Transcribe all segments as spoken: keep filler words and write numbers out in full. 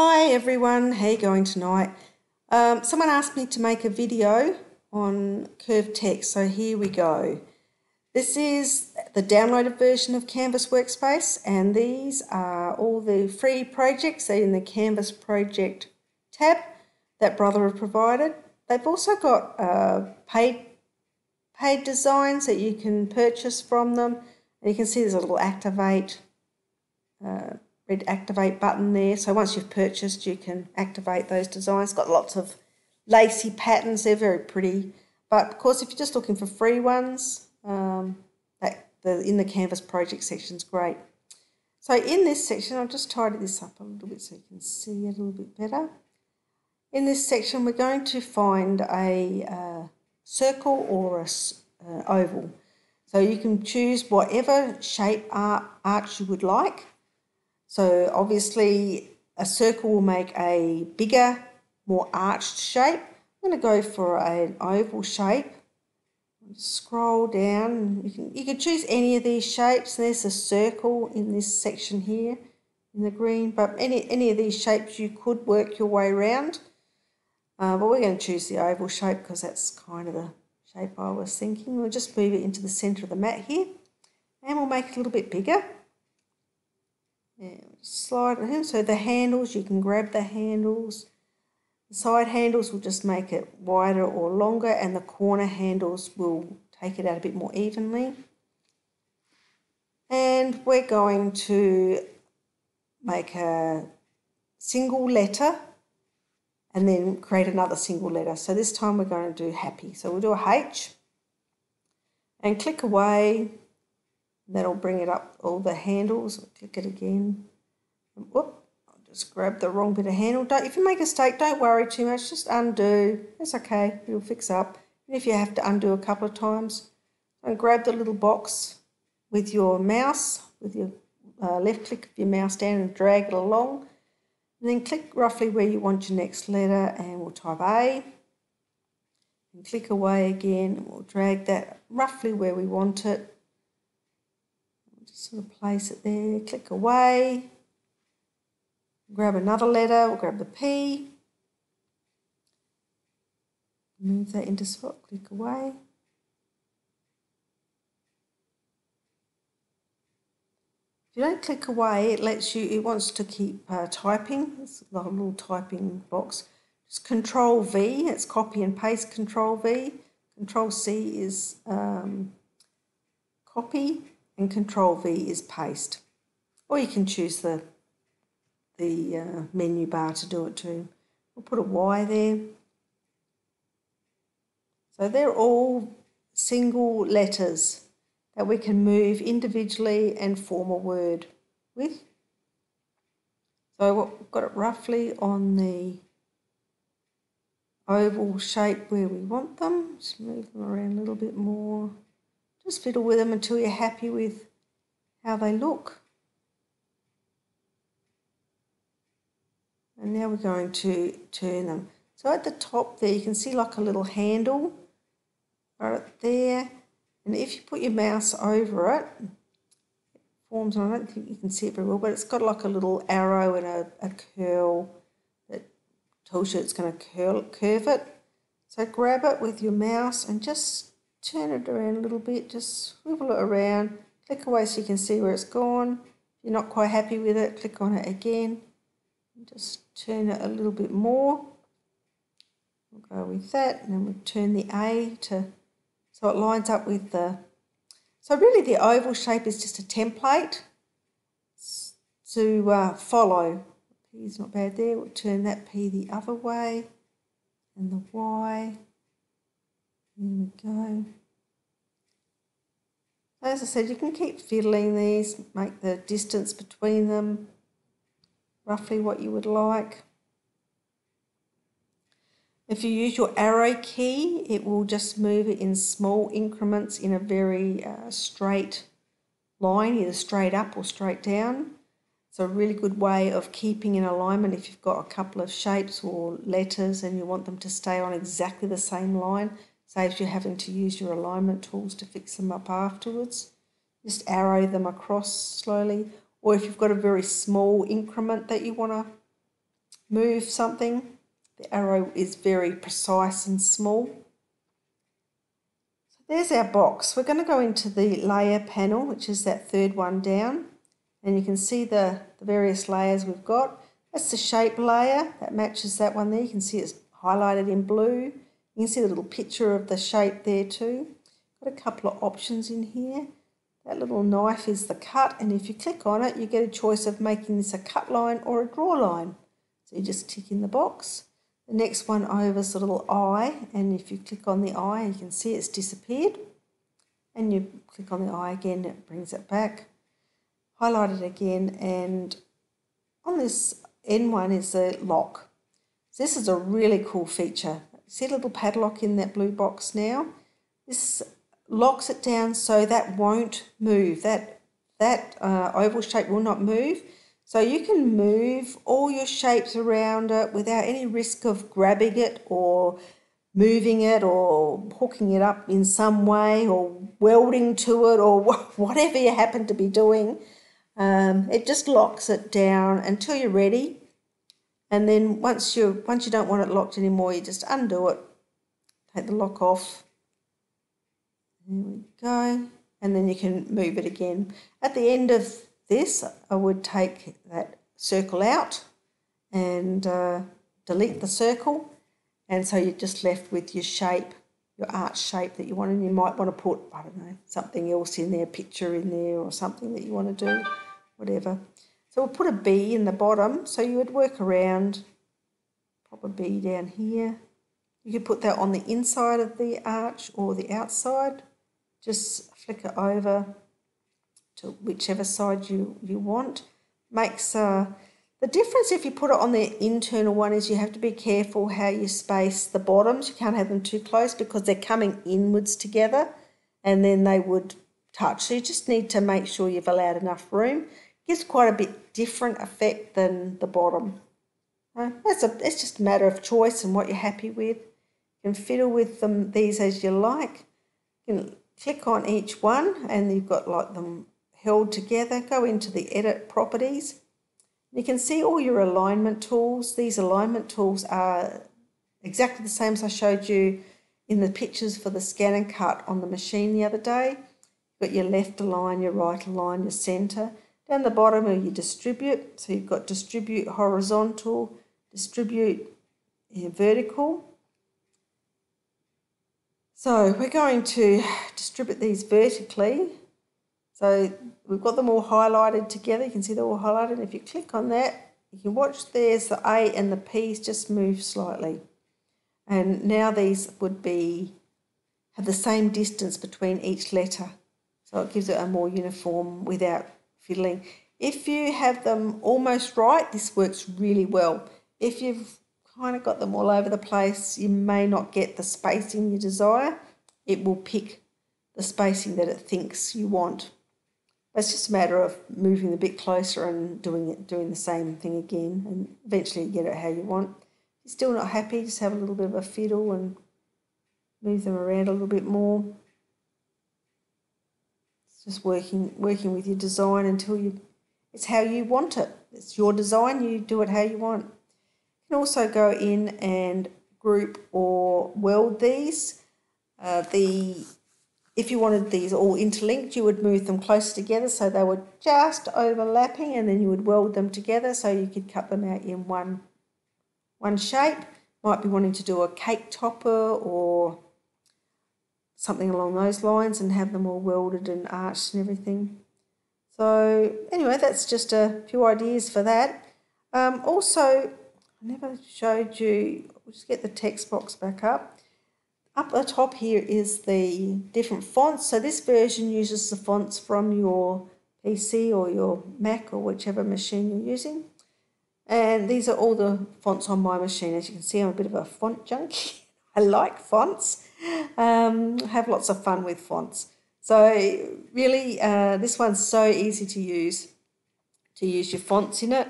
Hi everyone, how are you going tonight? Um, someone asked me to make a video on curved text, so here we go. This is the downloaded version of Canvas Workspace, and these are all the free projects in the Canvas Project tab that Brother have provided. They've also got uh, paid, paid designs that you can purchase from them, and you can see there's a little activate uh, red activate button there, so once you've purchased you can activate those designs. Got lots of lacy patterns, they're very pretty, but of course if you're just looking for free ones, um, that the in the Canvas project section is great. So in this section, I'll just tidy this up a little bit so you can see it a little bit better. In this section we're going to find a uh, circle or a uh, oval, so you can choose whatever shape art, arch you would like. So obviously a circle will make a bigger, more arched shape. I'm going to go for an oval shape. Scroll down. You can, you can choose any of these shapes. There's a circle in this section here in the green, but any, any of these shapes you could work your way around. Uh, but we're going to choose the oval shape because that's kind of the shape I was thinking. We'll just move it into the centre of the mat here, and we'll make it a little bit bigger. And slide it in. So the handles, you can grab the handles. The side handles will just make it wider or longer, and the corner handles will take it out a bit more evenly. And we're going to make a single letter and then create another single letter. So this time we're going to do happy. So we'll do a H and click away. That'll bring it up all the handles. I'll click it again. Whoop, I'll just grab the wrong bit of handle. Don't, if you make a mistake, don't worry too much. Just undo. It's okay. It'll fix up. And if you have to undo a couple of times, and grab the little box with your mouse, with your uh, left click of your mouse down, and drag it along. And then click roughly where you want your next letter, and we'll type A. And click away again. And we'll drag that roughly where we want it. Sort of place it there, click away, grab another letter, we'll grab the P, move that into spot, click away. If you don't click away, it lets you, it wants to keep uh, typing. It's like a little typing box. Just Control V, it's copy and paste, Control V. Control C is um, copy. And Control V is paste, or you can choose the the uh, menu bar to do it too. We'll put a Y there. So they're all single letters that we can move individually and form a word with. So we've got it roughly on the oval shape where we want them. Just move them around a little bit more. Just fiddle with them until you're happy with how they look. And now we're going to turn them. So at the top there you can see like a little handle right there. And if you put your mouse over it, it forms, and I don't think you can see it very well, but it's got like a little arrow and a, a curl that tells you it's going to curl, curve it. So grab it with your mouse and just turn it around a little bit, just swivel it around, click away so you can see where it's gone. If you're not quite happy with it, click on it again. Just turn it a little bit more. We'll go with that, and then we'll turn the A to, so it lines up with the, so really the oval shape is just a template to uh, follow. P is not bad there, we'll turn that P the other way, and the Y. There we go. As I said, you can keep fiddling these, make the distance between them roughly what you would like. If you use your arrow key, it will just move it in small increments in a very uh, straight line, either straight up or straight down. It's a really good way of keeping in alignment if you've got a couple of shapes or letters and you want them to stay on exactly the same line. Saves you having to use your alignment tools to fix them up afterwards. Just arrow them across slowly. Or if you've got a very small increment that you want to move something, the arrow is very precise and small. So there's our box. We're going to go into the layer panel, which is that third one down, and you can see the, the various layers we've got. That's the shape layer that matches that one there. You can see it's highlighted in blue. You can see the little picture of the shape there too. Got a couple of options in here. That little knife is the cut, and if you click on it, you get a choice of making this a cut line or a draw line. So you just tick in the box. The next one over is the little eye, and if you click on the eye, you can see it's disappeared. And you click on the eye again, it brings it back. Highlight it again, and on this end one is the lock. So this is a really cool feature. See a little padlock in that blue box now? This locks it down so that won't move. That, that uh, oval shape will not move. So you can move all your shapes around it without any risk of grabbing it or moving it or hooking it up in some way or welding to it or whatever you happen to be doing. Um, it just locks it down until you're ready. And then once you once you don't want it locked anymore, you just undo it, take the lock off. There we go. And then you can move it again. At the end of this, I would take that circle out and uh, delete the circle. And so you're just left with your shape, your arch shape that you want. And you might want to put, I don't know, something else in there, a picture in there or something that you want to do, whatever. So we'll put a B in the bottom, so you would work around, pop a B down here. You could put that on the inside of the arch or the outside. Just flick it over to whichever side you, you want. Makes uh, the difference if you put it on the internal one is you have to be careful how you space the bottoms. You can't have them too close because they're coming inwards together and then they would touch. So you just need to make sure you've allowed enough room. Gives quite a bit different effect than the bottom. That's a, it's just a matter of choice and what you're happy with. You can fiddle with them these as you like. You can click on each one and you've got like them held together. Go into the edit properties. You can see all your alignment tools. These alignment tools are exactly the same as I showed you in the pictures for the scan and cut on the machine the other day. You've got your left align, your right align, your center. Down the bottom are your distribute, so you've got distribute horizontal, distribute vertical. So we're going to distribute these vertically. So we've got them all highlighted together. You can see they're all highlighted. If you click on that, you can watch there's the A and the P's just move slightly. And now these would be have the same distance between each letter. So it gives it a more uniform without fiddling. If you have them almost right, this works really well. If you've kind of got them all over the place, you may not get the spacing you desire. It will pick the spacing that it thinks you want. It's just a matter of moving a bit closer and doing it, doing the same thing again, and eventually you get it how you want. If you're still not happy, just have a little bit of a fiddle and move them around a little bit more. Just working, working with your design until you, it's how you want it. It's your design, you do it how you want. You can also go in and group or weld these. Uh, the, if you wanted these all interlinked, you would move them closer together so they were just overlapping, and then you would weld them together so you could cut them out in one, one shape. Might be wanting to do a cake topper or something along those lines and have them all welded and arched and everything. So anyway, that's just a few ideas for that. Um, also, I never showed you, we'll just get the text box back up. Up the top here is the different fonts. So this version uses the fonts from your P C or your Mac or whichever machine you're using. And these are all the fonts on my machine. As you can see, I'm a bit of a font junkie. I like fonts. Um, have lots of fun with fonts. So really uh, this one's so easy to use, to use your fonts in it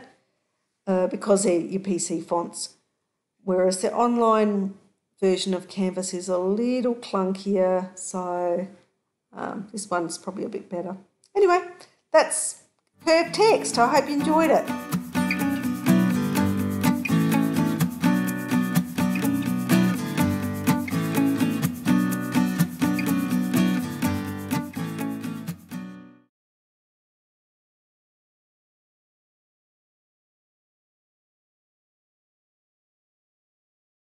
uh, because they're your P C fonts, whereas the online version of Canvas is a little clunkier, so um, this one's probably a bit better. Anyway, that's Curved Text. I hope you enjoyed it.